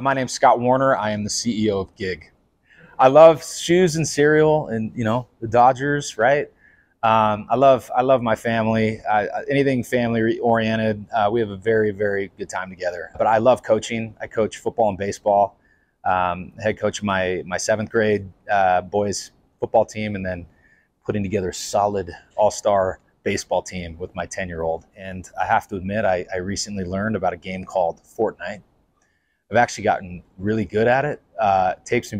My name's Scott Warner. I am the CEO of Gigg. I love shoes and cereal and, you know, the Dodgers, right? I love my family, anything family oriented. We have a very, very good time together, but I love coaching. I coach football and baseball. Head coach of my 7th grade boys football team, and then putting together a solid all-star baseball team with my 10-year-old. And I have to admit, I recently learned about a game called Fortnite. I've actually gotten really good at it. Takes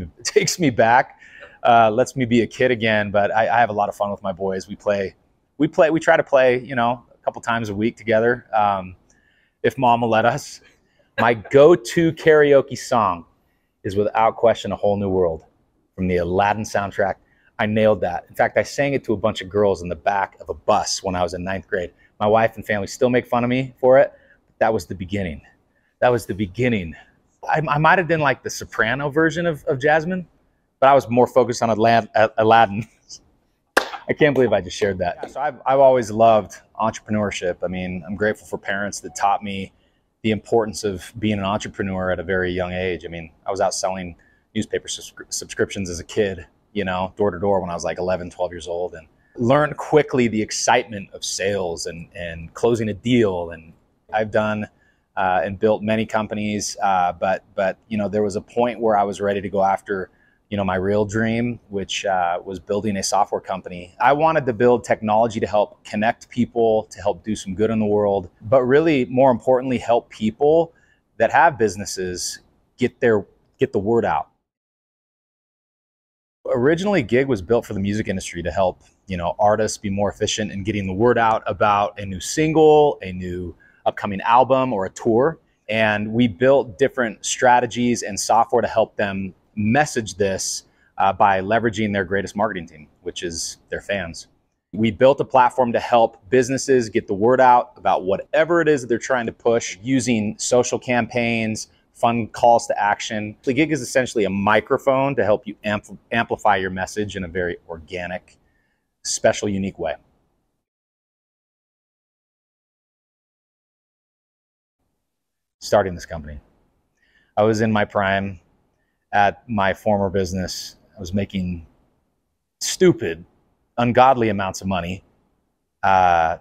me back, lets me be a kid again. But I have a lot of fun with my boys. We try to play, you know, a couple times a week together, if mom will let us. My go-to karaoke song is without question "A Whole New World" from the Aladdin soundtrack. I nailed that. In fact, I sang it to a bunch of girls in the back of a bus when I was in 9th grade. My wife and family still make fun of me for it, but that was the beginning. That was the beginning. I might have been like the soprano version of Jasmine, but I was more focused on Aladdin. I can't believe I just shared that. Yeah, so I've always loved entrepreneurship. I mean, I'm grateful for parents that taught me the importance of being an entrepreneur at a very young age. I mean, I was out selling newspaper subscriptions as a kid, you know, door to door when I was like 11, 12 years old, and learned quickly the excitement of sales and closing a deal. And I've done and built many companies, but you know, there was a point where I was ready to go after, you know, my real dream, which was building a software company. I wanted to build technology to help connect people, to help do some good in the world, but really more importantly, help people that have businesses get the word out. Originally, Gigg was built for the music industry to help, you know, artists be more efficient in getting the word out about a new single, a new upcoming album, or a tour. And we built different strategies and software to help them message this by leveraging their greatest marketing team, which is their fans. We built a platform to help businesses get the word out about whatever it is that they're trying to push using social campaigns, fun calls to action. The Gigg is essentially a microphone to help you amplify your message in a very organic, special, unique way. Starting this company, I was in my prime at my former business. I was making stupid, ungodly amounts of money. I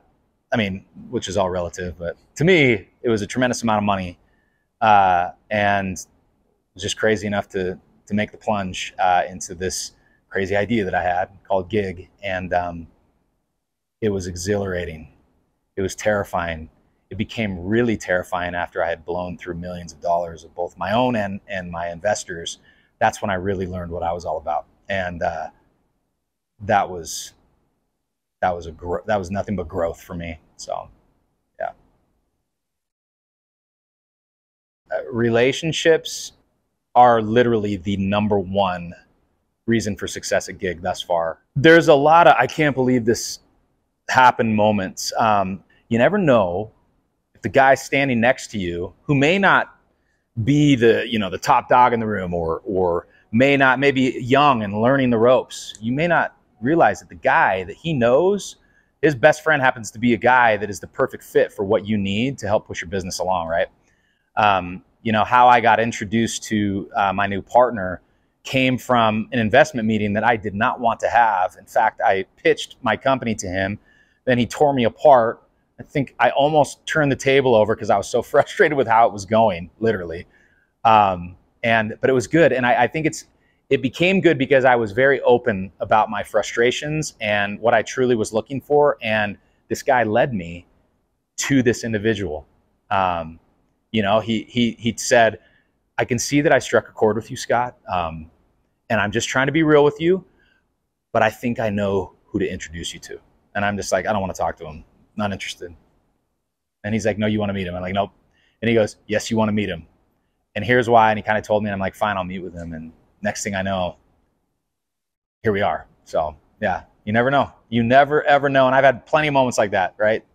mean, which is all relative, but to me, it was a tremendous amount of money. And was just crazy enough to make the plunge into this crazy idea that I had called Gigg. And it was exhilarating. It was terrifying. It became really terrifying after I had blown through millions of dollars of both my own and my investors. That's when I really learned what I was all about. And that was nothing but growth for me. So. Relationships are literally the #1 reason for success at Gigg thus far. There's a lot of "I can't believe this happened" moments. You never know if the guy standing next to you, who may not be the, you know, the top dog in the room, or may not, maybe young and learning the ropes, you may not realize that the guy that he knows, his best friend, happens to be a guy that is the perfect fit for what you need to help push your business along, right? You know, how I got introduced to my new partner came from an investment meeting that I did not want to have. In fact, I pitched my company to him, then he tore me apart. I think I almost turned the table over because I was so frustrated with how it was going, literally. But it was good. And I think it became good because I was very open about my frustrations and what I truly was looking for. And this guy led me to this individual. You know, he said, "I can see that I struck a chord with you, Scott, and I'm just trying to be real with you, but I think I know who to introduce you to." And I'm just like, "I don't want to talk to him. Not interested." And he's like, "No, you want to meet him?" I'm like, "Nope." And he goes, "Yes, you want to meet him. And here's why." And he kind of told me, and I'm like, "Fine, I'll meet with him." And next thing I know, here we are. So yeah, you never know. You never, ever know. And I've had plenty of moments like that, right?